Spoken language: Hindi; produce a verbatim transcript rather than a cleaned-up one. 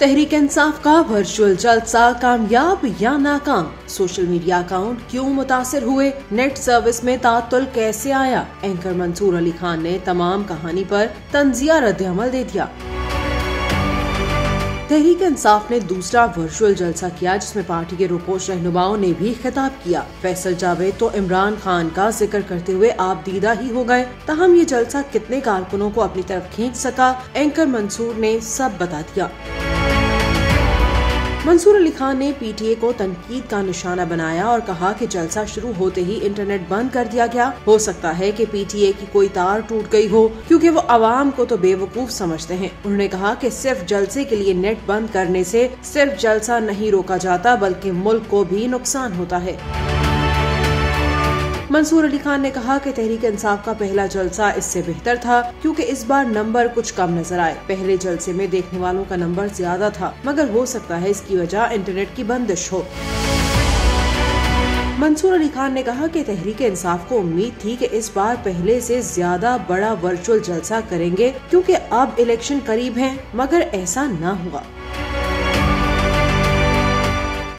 तहरीक इंसाफ का वर्चुअल जलसा कामयाब या नाकाम, सोशल मीडिया अकाउंट क्यों मुतासर हुए, नेट सर्विस में तातुल कैसे आया। एंकर मंसूर अली खान ने तमाम कहानी पर तंजिया रद्दअमल दे दिया। तहरीक इंसाफ ने दूसरा वर्चुअल जलसा किया जिसमें पार्टी के रुपोश रहनुमाओं ने भी खिताब किया। फैसल जावेद तो इमरान खान का जिक्र करते हुए आप दीदा ही हो गए। तहम ये जलसा कितने कारकुनों को अपनी तरफ खींच सका, एंकर मंसूर ने सब बता दिया। मंसूर अली खान ने पीटीए को तनकीद का निशाना बनाया और कहा कि जलसा शुरू होते ही इंटरनेट बंद कर दिया गया। हो सकता है कि पीटीए की कोई तार टूट गई हो क्योंकि वो आवाम को तो बेवकूफ समझते हैं। उन्होंने कहा कि सिर्फ जलसे के लिए नेट बंद करने से सिर्फ जलसा नहीं रोका जाता बल्कि मुल्क को भी नुकसान होता है। मंसूर अली खान ने कहा कि तहरीक इंसाफ का पहला जलसा इससे बेहतर था क्योंकि इस बार नंबर कुछ कम नजर आए। पहले जलसे में देखने वालों का नंबर ज्यादा था, मगर हो सकता है इसकी वजह इंटरनेट की बंदिश हो। मंसूर अली खान ने कहा कि तहरीक इंसाफ को उम्मीद थी कि इस बार पहले से ज्यादा बड़ा वर्चुअल जलसा करेंगे क्योंकि अब इलेक्शन करीब हैं, मगर ऐसा न हुआ।